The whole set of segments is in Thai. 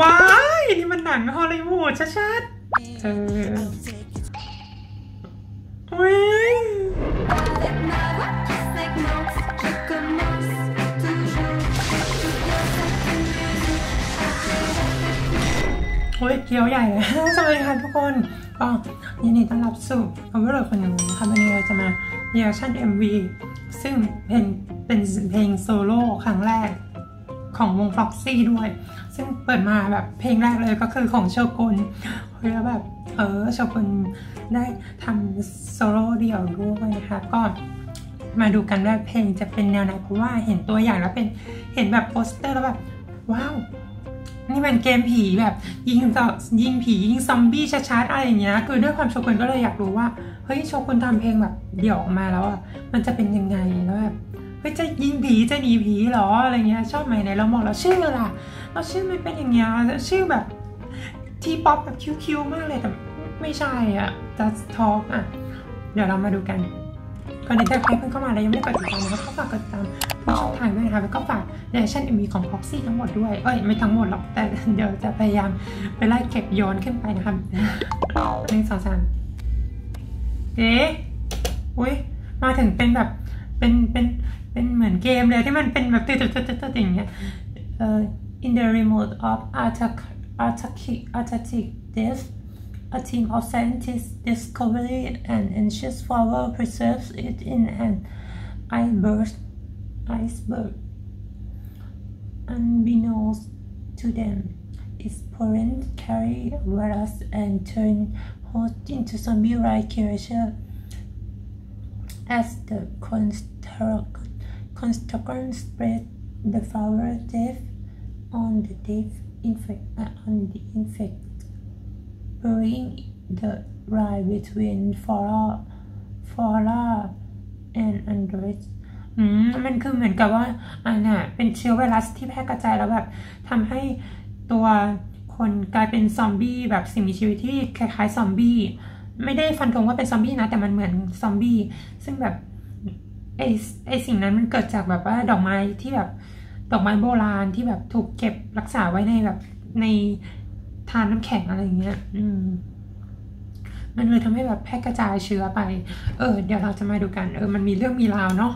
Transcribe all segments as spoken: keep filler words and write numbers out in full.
ว้ายนี่มันหนังฮอลลีวูดชัดๆเออวิโอ้ยเกี๊ยวใหญ่เลยสวัสดีค่ะทุกคนก็ยินดีต้อนรับสู่คำว่าเลยคนหนึ่งนะคะวันนี้เราจะมาเรียกชั่น เอ็ม วี ซึ่งเป็นเป็นเพลงโซโล่ครั้งแรกของวง Proxie ด้วยซึ่งเปิดมาแบบเพลงแรกเลยก็คือของโชกุนแล้วแบบเออโชกุนได้ทำโซโล่เดี่ยวด้วยนะคะก็มาดูกันว่าเพลงจะเป็นแนวไหนเพราะว่าเห็นตัวอย่างแล้วเป็นเห็นแบบโปสเตอร์แล้วแบบว้าวนี่มันเกมผีแบบยิงต่อยิงผียิงซอมบี้ชัดๆอะไรอย่างเงี้ยคือด้วยความโชกุนก็เลยอยากรู้ว่าเฮ้ยโชกุนทำเพลงแบบเดี่ยวออกมาแล้วอ่ะมันจะเป็นยังไงแล้วแบบเฮ้ยจะยิงผีจะหนีผีหรออะไรเงี้ยชอบไหมไหนเรามองเราชื่อล่ะเราชื่อมันเป็นอย่างเงี้ยชื่อแบบทีป๊อปแบบคิ้วๆมากเลยแต่ไม่ใช่อ่ะ just talk อ่ะเดี๋ยวเรามาดูกันก่อนที่จะใครเพิ่งเข้ามาแล้วยังไม่กดติดตามนะครับก็ฝากกดติดตามทุกช่องทางด้วยนะคะแล้วก็ฝากเรชั่น เอ็ม วีของ Proxie ทั้งหมดด้วยเอ้ยไม่ทั้งหมดหรอกแต่เดี๋ยวจะพยายามไปไล่เก็บโยนขึ้นไปนะคะหนึ่งสองสามเอ๊ะอุ้ยมาถึงเป็นแบบเป็นเป็นเป็นเหมือนเกมเลยที่มันเป็นแบบติดๆๆๆอย่างเงี้ยเอ่อ in the remote of attack attack attack death a team of scientists discover an ancient flower preserves it in an iceberg iceberg unbeknownst to them its parents carry a virus and turn host into zombie-like creature as the construct construction spread the flower death on the death infect uh, on the infect, burying the lie between flora, flora and android. อืมมันคือเหมือนกับว่าอันน่ะเป็นเชื้อไวรัสที่แพร่กระจายแล้วแบบทำให้ตัวคนกลายเป็นซอมบี้แบบสิ่งมีชีวิตที่คล้ายๆซอมบี้ไม่ได้ฟันธงว่าเป็นซอมบี้นะแต่มันเหมือนซอมบี้ซึ่งแบบไอไอสิ่งนั้นมันเกิดจากแบบว่าดอกไม้ที่แบบดอกไม้โบราณที่แบบถูกเก็บรักษาไว้ในแบบในทานน้ำแข็งอะไรเงี้ยอืมมันเลยทำให้แบบแพร่กระจายเชื้อไปเออเดี๋ยวเราจะมาดูกันเออมันมีเรื่องมีราวเนาะ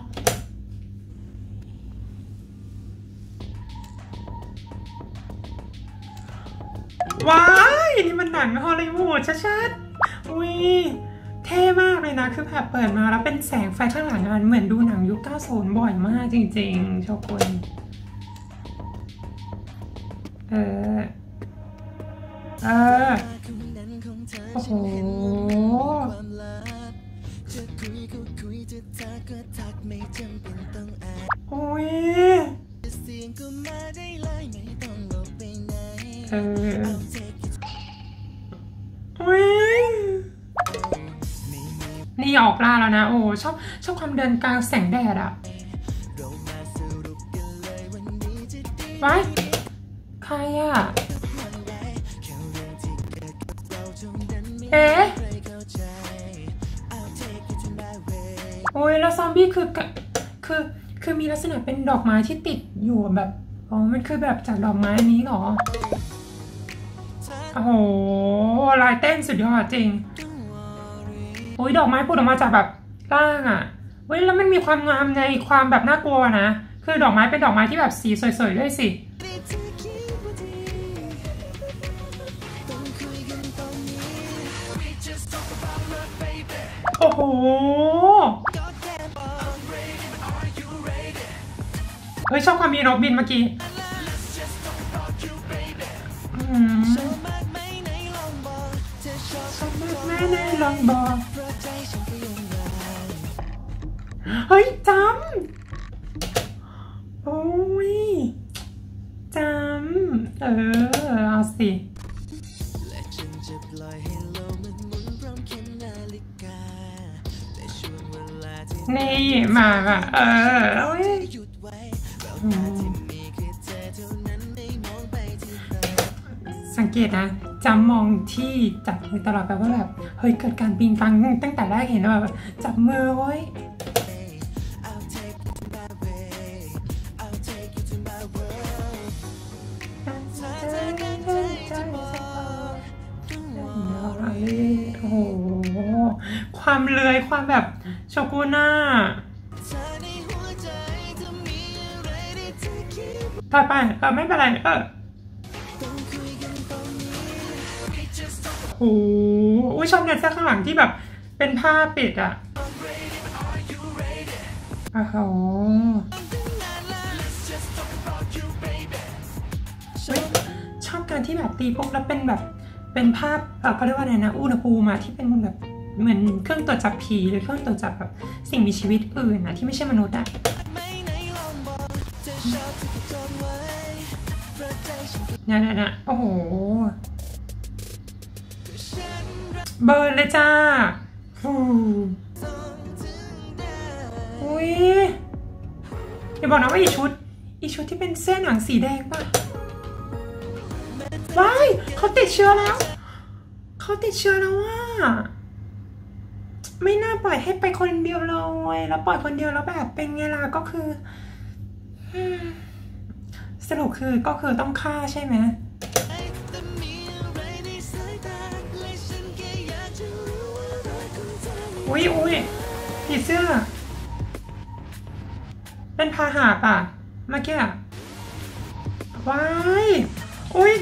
ว้ายนี่มันหนังฮอลลีวูดชัดๆอุ้ยเท่มากเลยนะคือแบบเปิดมาแล้วเป็นแสงไฟข้างหลังมันเหมือนดูหนังยุคเก้าสิบบ่อยมากจริงๆโชกุนเออเออโอ้โหโอ้ยเออโอ้ยนี่ออกล่าแล้วนะโอ้ชอบชอบความเดินกลางแสงแดดอะไว้ใครอะเอ๊ะโอ้ยแล้วซอมบี้คือคือคือมีลักษณะเป็นดอกไม้ที่ติดอยู่แบบอ๋อมันคือแบบจากดอกไม้นี้หรอโอ้โหลายเต้นสุดยอดจริงโอ้ยดอกไม้ผุดออกมาจากแบบร่างอ่ะเว้ยแล้วมันมีความงามในความแบบน่ากลัวนะคือดอกไม้เป็นดอกไม้ที่แบบสีสวยๆด้วยสิโอ้โหเฮ้ยชอบความมีนกบินเมื่อกี้แน่ลองบอกเฮ้ยจำโอ้ยจำเออเอาสินี่มาอ่ะเออโอ้ยสังเกตนะจำมองที่จับมือตลอดแบบว่าแบบเฮ้ยเกิดการปีนฟังตั้งแต่แรกเห็นแบบจับมือเว้ย เลื้อยความแบบโชกุน่าถอยไปเออไม่เป็นไรเออโอ้โหชอบแดนเซอร์ข้างหลังที่แบบเป็นผ้าปิดอ่ะโอ้โหชอบการที่แบบตีพวกแล้วเป็นแบบเป็นภาพเขาเรียกว่าอะไรนะอุณหภูมิมาที่เป็นแบบเหมือนเครื่องตรวจจับผีหรือเครื่องตรวจจับแบบสิ่งมีชีวิตอื่นนะที่ไม่ใช่มนุษย์อะนั่นน่ะโอ้โหเบิร์นเลยจ้าอุ้ยอย่าบอกนะว่าอีชุดอีชุดที่เป็นเสื้อหนังสีแดงป่ะว้ายเขาติดเชื้อแล้วเขาติดเชื้อแล้วว่าไม่น่าปล่อยให้ไปคนเดียวเลยแล้วปล่อยคนเดียวแล้วแบบเป็นไงล่ะก็คือสรุปคือก็คือต้องฆ่าใช่ไหมอุ้ยอุ้ยผีเสื้อเป็นพาหาป่ะเมื่อกี้ว้ายอุ้ย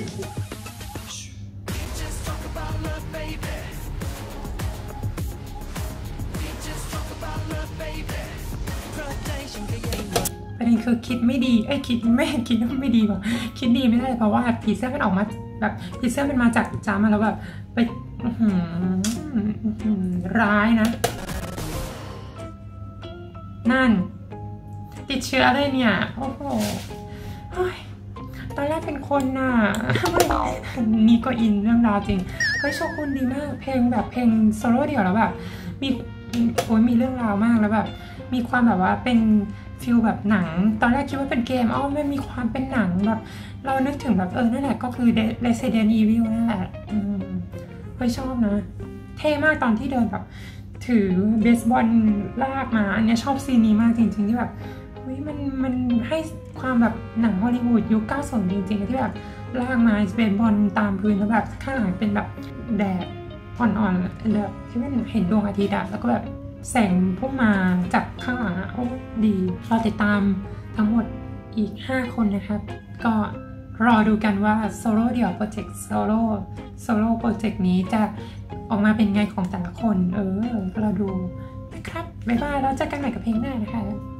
ประเด็นคือคิดไม่ดีเอ้ยคิดไม่คิดไม่ดีว่ะคิดดีไม่ได้เพราะว่าผีเสื้อมันออกมาแบบผีเสื้อมันมาจากจามาแล้วแบบไปร้ายนะนั่นติดเชื้อเลยเนี่ยโอ้โหตอนแรกเป็นคนน่ะนี่ก็อินเรื่องราวจริงเฮ้ยโชคุณดีมากเพลงแบบเพลงโซโล่เดี่ยวแล้วแบบมีโอ้ยมีเรื่องราวมากแล้วแบบมีความแบบว่าเป็นฟิลแบบหนังตอนแรกคิดว่าเป็นเกมอ้าวมันมีความเป็นหนังแบบเรานึกถึงแบบเออนั่นแหละก็คือ Resident Evil นั่นแหละเฮ้ยชอบนะเท่มากตอนที่เดินแบบถือเบสบอลลากมาอันนี้ชอบซีนี้มากจริงๆที่แบบวิมันมันให้ความแบบหนังฮอลลีวูดยุคเก้าสิบจริงๆที่แบบลากมาเบสบอลตามพื้นแล้วแบบข้างหลังเป็นแบบแดดอ่อนๆแบบที่มันเห็นดวงอาทิตย์แล้วก็แบบแสงพุ่งมาจากข้างหลังโอ้ดีรอติดตามทั้งหมดอีกห้าคนนะครับก็รอดูกันว่าโซโล่เดี่ยวโปรเจกต์โซโล่โซโล่โปรเจกต์นี้จะออกมาเป็นไงของแต่ละคนเออรอดูนะครับบ๊ายบายแล้วเจอกันใหม่กับเพลงหน้านะคะ